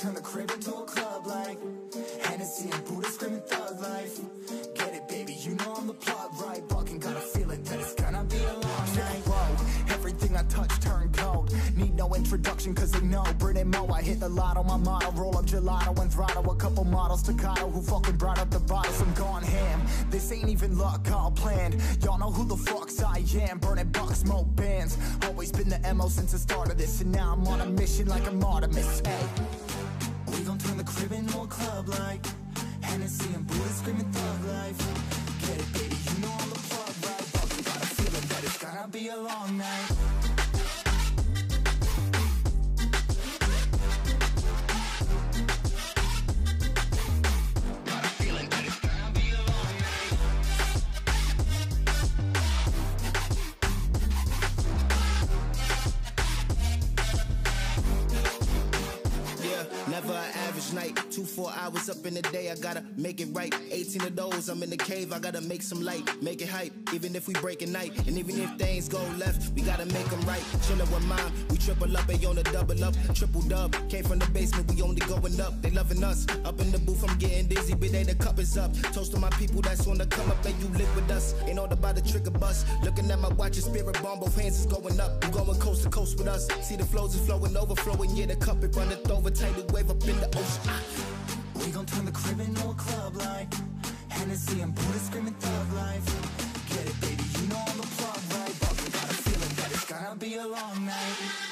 turn the crib into a club like Hennessy and Buddha screaming thug life. Get it, baby, you know I'm the plot, right? Fucking got a feeling that it's gonna be a long night. Everything I touch turn cold. Need no introduction cause they know Burnin' Mo, I hit the lotto, my motto. Roll up gelato and throttle a couple models to Kyle, who fucking brought up the bottles. I'm gone ham, this ain't even luck, all planned. Y'all know who the fucks I am. Burnin' bucks, smoke bands, always been the MO since the start of this. And now I'm on a mission like I'm Artemis. Hey, we gon' turn the crib into a club like Hennessy and Buddha screaming thug life. Get it, baby, you know I'm the plug, right? Fucking got a feeling that it's gonna be a long night. Never an average night, 2 4 hours up in the day, I gotta make it right. 18 of those, I'm in the cave, I gotta make some light, make it hype, even if we break a night. And even if things go left, we gotta make them right. Chillin' with mom, we triple up, they on the double up. Triple dub, came from the basement, we only going up. They loving us, up in the booth, I'm getting dizzy, but they the cup is up. Toast to my people that's on the come up, and you live with us. Ain't all about the trick or bust, looking at my watch, your spirit bomb, both hands is going up. You going coast to coast with us, see the flows are flowing, overflowing, yeah, the cup it runneth over, tidal wave up in the ocean. We gon' turn the crib into a club like Hennessy and Buddha screaming thug life. Get it, baby, you know I'm the plug, right? But we got a feeling that it's gonna be a long night.